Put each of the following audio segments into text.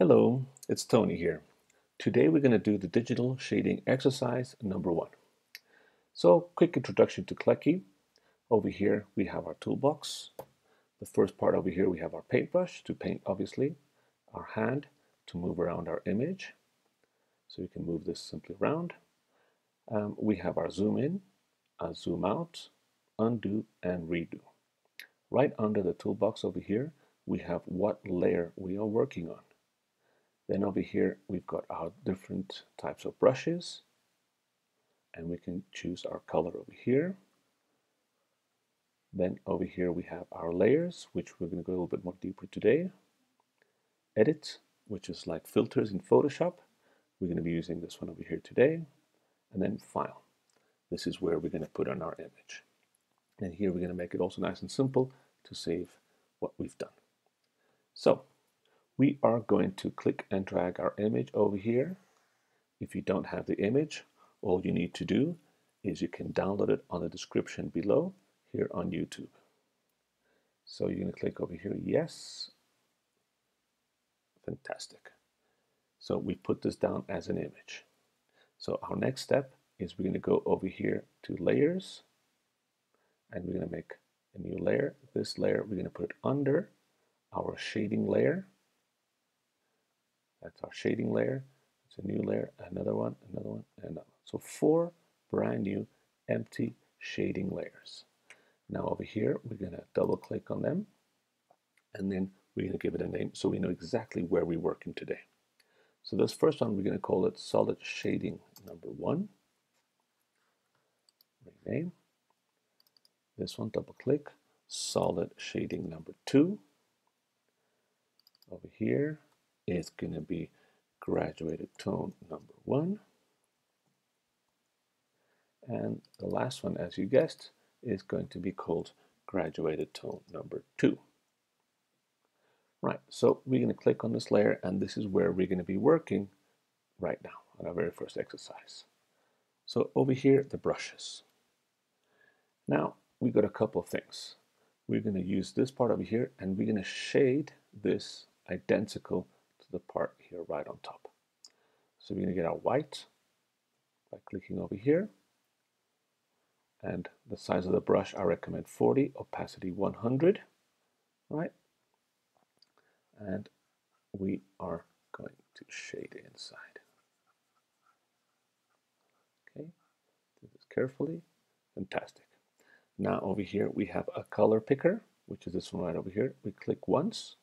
Hello, it's Tony here. Today we're going to do the digital shading exercise number 1. So, quick introduction to Kleki. Over here we have our toolbox. The first part over here we have our paintbrush to paint, obviously. Our hand to move around our image. So you can move this simply around. We have our zoom in, our zoom out, undo and redo. Right under the toolbox over here we have what layer we are working on. Then over here we've got our different types of brushes, and we can choose our color over here. Then over here we have our layers, which we're going to go a little bit more deeper today. Edit, which is like filters in Photoshop. We're going to be using this one over here today. And then file. This is where we're going to put on our image. And here we're going to make it also nice and simple to save what we've done. So we are going to click and drag our image over here. If you don't have the image, all you need to do is you can download it on the description below here on YouTube. So you're going to click over here, yes. Fantastic. So we put this down as an image. So our next step is we're going to go over here to layers, and we're going to make a new layer. This layer we're going to put it under our shading layer. That's our shading layer. It's a new layer, another one, and another. So 4 brand new empty shading layers. Now over here, we're going to double click on them, and then we're going to give it a name so we know exactly where we're working today. So this first one, we're going to call it solid shading number 1. Rename. This one, double click, solid shading number 2. Over here, it's going to be graduated tone number 1. And the last one, as you guessed, is going to be called graduated tone number 2. Right, so we're going to click on this layer, and this is where we're going to be working right now on our very first exercise. So over here, the brushes. Now, we've got a couple of things. We're going to use this part over here, and we're going to shade this identical the part here right on top. So we're going to get our white by clicking over here, and the size of the brush I recommend 40, opacity 100, right? And we are going to shade inside. Okay, do this carefully. Fantastic. Now over here we have a color picker, which is this one right over here. We click once,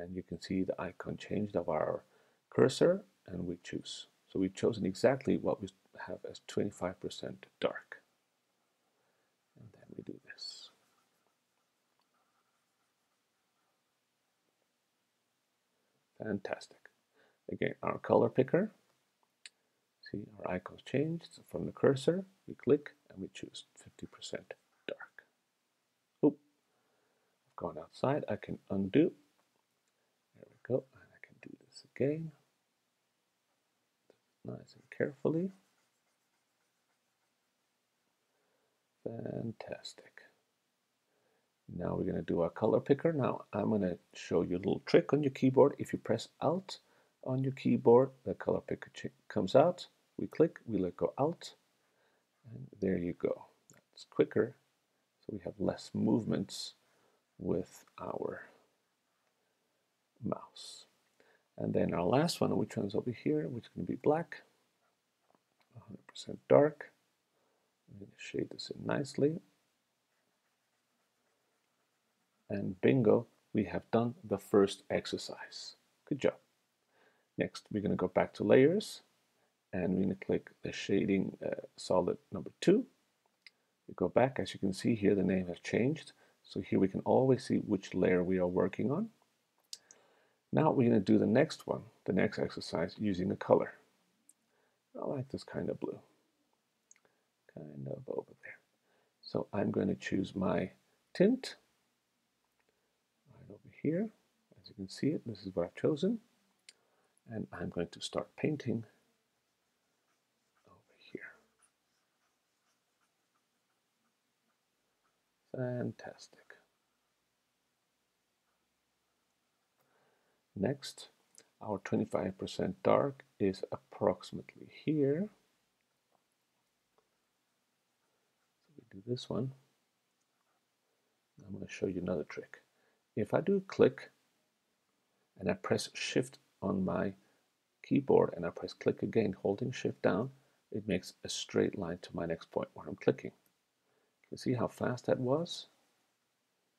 and you can see the icon changed of our cursor, and we choose. So we've chosen exactly what we have as 25% dark. And then we do this. Fantastic. Again, our color picker. See, our icon's changed. So from the cursor, we click and we choose 50% dark. Oop, I've gone outside. I can undo. And I can do this again, nice and carefully. Fantastic. Now we're going to do our color picker. Now I'm going to show you a little trick on your keyboard. If you press Alt on your keyboard, the color picker comes out. We click, we let go Alt, and there you go. That's quicker, so we have less movements with our mouse. And then our last one, which one's over here, which is going to be black, 100% dark. I'm going to shade this in nicely. And bingo, we have done the first exercise. Good job. Next, we're going to go back to layers, and we're going to click the shading solid number 2. We go back. As you can see here, the name has changed. So here we can always see which layer we are working on. Now we're going to do the next one, the next exercise, using a color. I like this kind of blue, kind of over there. So I'm going to choose my tint right over here. As you can see it, this is what I've chosen. And I'm going to start painting over here. Fantastic. Next, our 25% dark is approximately here. So we do this one. I'm going to show you another trick. If I do click and I press shift on my keyboard and I press click again, holding shift down, it makes a straight line to my next point where I'm clicking. You see how fast that was?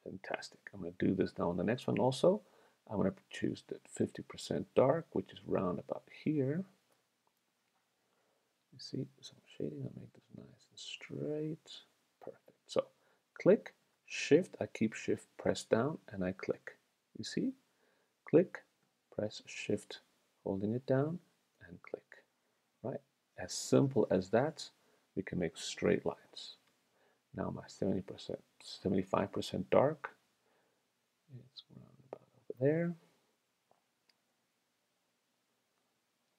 Fantastic. I'm going to do this now on the next one also. I'm going to choose the 50% dark, which is round about here. You see some shading. I'll make this nice and straight. Perfect. So click, shift, I keep shift pressed down and I click. You see? Click, press shift, holding it down and click. Right? As simple as that, we can make straight lines. Now my 75% dark, it's around about over there.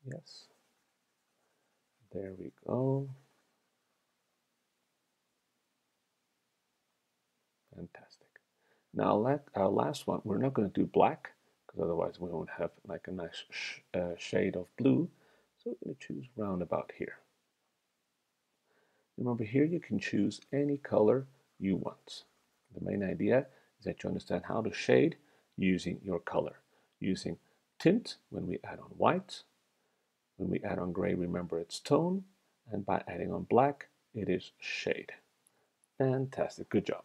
Yes, there we go. Fantastic. Now our last one, we're not going to do black because otherwise we won't have like a nice shade of blue. So we're going to choose round about here. Remember, here you can choose any color you want. The main idea is that you understand how to shade using your color. Using tint when we add on white, when we add on gray, remember it's tone, and by adding on black, it is shade. Fantastic, good job.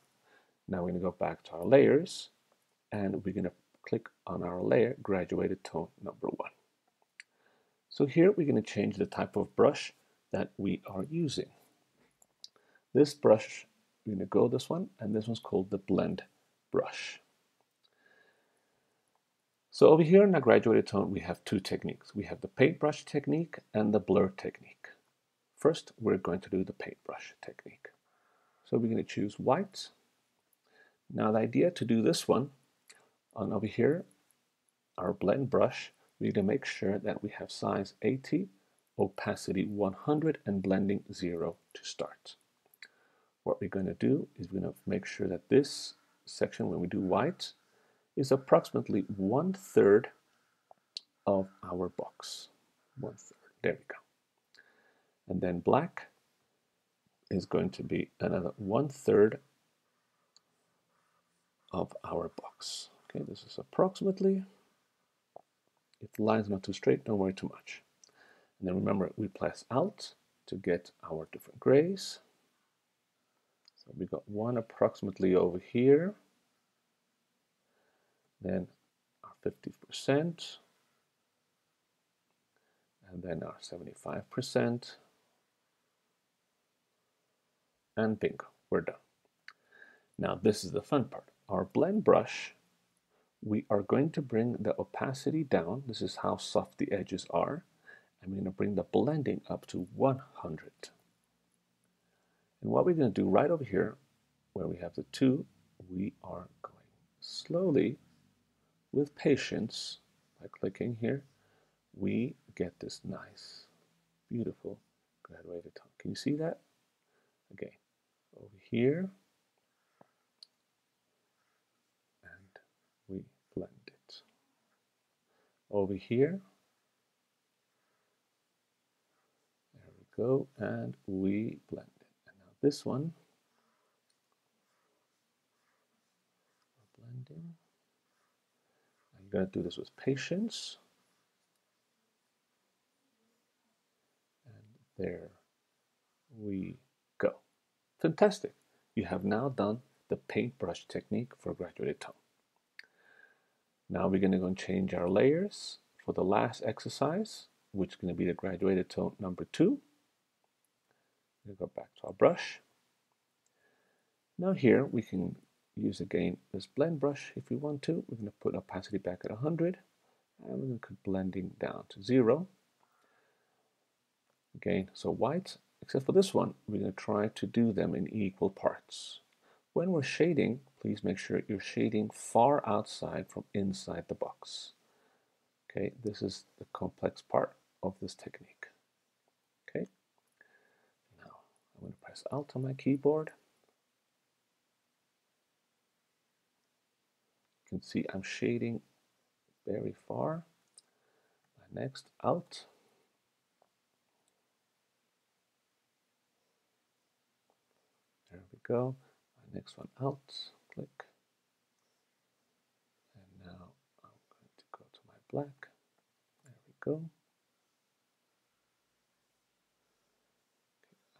Now we're going to go back to our layers, and we're going to click on our layer, graduated tone number 1. So here we're going to change the type of brush that we are using. This brush, we're going to go this one, and this one's called the blend brush. So over here in our graduated tone, we have two techniques. We have the paintbrush technique and the blur technique. First, we're going to do the paintbrush technique. So we're going to choose white. Now the idea to do this one, on over here, our blend brush, we need to make sure that we have size 80, opacity 100, and blending 0 to start. What we're going to do is we're going to make sure that this section, when we do white, is approximately 1/3 of our box. 1/3, there we go. And then black is going to be another 1/3 of our box. Okay, this is approximately. If the line's not too straight, don't worry too much. And then remember, we press Alt to get our different grays. So we got one approximately over here, then our 50%, and then our 75%, and bingo, we're done. Now this is the fun part. Our blend brush, we are going to bring the opacity down. This is how soft the edges are, and we're going to bring the blending up to 100. And what we're going to do right over here, where we have the 2, we are going slowly, with patience, by clicking here, we get this nice, beautiful graduated tone. Can you see that? Again, over here, and we blend it. Over here, there we go, and we blend. This one, blending. I'm going to do this with patience, and there we go. Fantastic! You have now done the paintbrush technique for graduated tone. Now we're going to go and change our layers for the last exercise, which is going to be the graduated tone number 2. We go back to our brush. Now here we can use again this blend brush if we want to. We're going to put opacity back at 100, and we're going to put blending down to 0. Again, so white, except for this one, we're going to try to do them in equal parts. When we're shading, please make sure you're shading far outside from inside the box. Okay, this is the complex part of this technique. I'm going to press Alt on my keyboard. You can see I'm shading very far. Next, out. There we go. Next one out, click. And now I'm going to go to my black. There we go. Okay,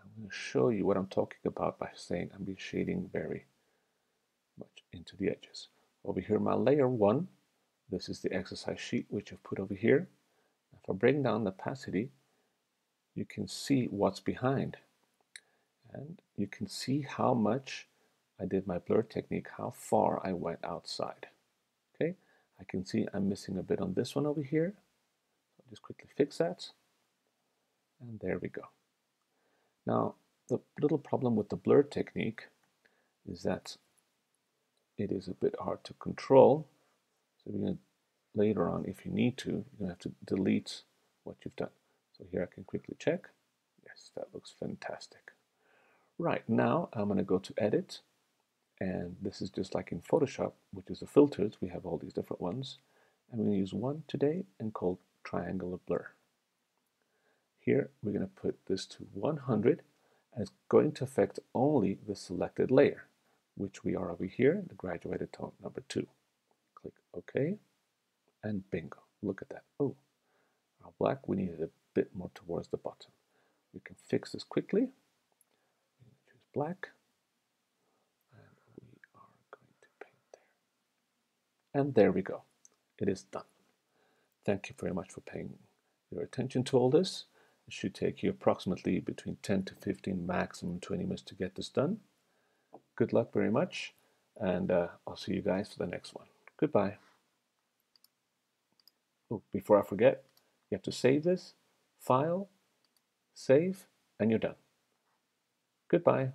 I'm going to show you what I'm talking about by saying I'm be shading very much into the edges. Over here, my layer one. This is the exercise sheet which I've put over here. If I bring down the opacity, you can see what's behind. And you can see how much I did my blur technique, how far I went outside. Okay, I can see I'm missing a bit on this one over here. I'll just quickly fix that. And there we go. Now, the little problem with the blur technique is that it is a bit hard to control. So we're going to later on, if you need to, you're going to have to delete what you've done. So here I can quickly check. Yes, that looks fantastic. Right, now I'm going to go to Edit. And this is just like in Photoshop, which is the filters. We have all these different ones. I'm going to use one today and called Triangular Blur. Here, we're going to put this to 100. And it's going to affect only the selected layer, which we are over here, the graduated tone number 2. Click OK. And bingo, look at that. Oh, our black, we needed a bit more towards the bottom. We can fix this quickly. Choose black. And we are going to paint there. And there we go. It is done. Thank you very much for paying your attention to all this. It should take you approximately between 10 to 15, maximum 20 minutes to get this done. Good luck very much. And I'll see you guys for the next one. Goodbye. Oh, before I forget, you have to save this, file, save, and you're done. Goodbye.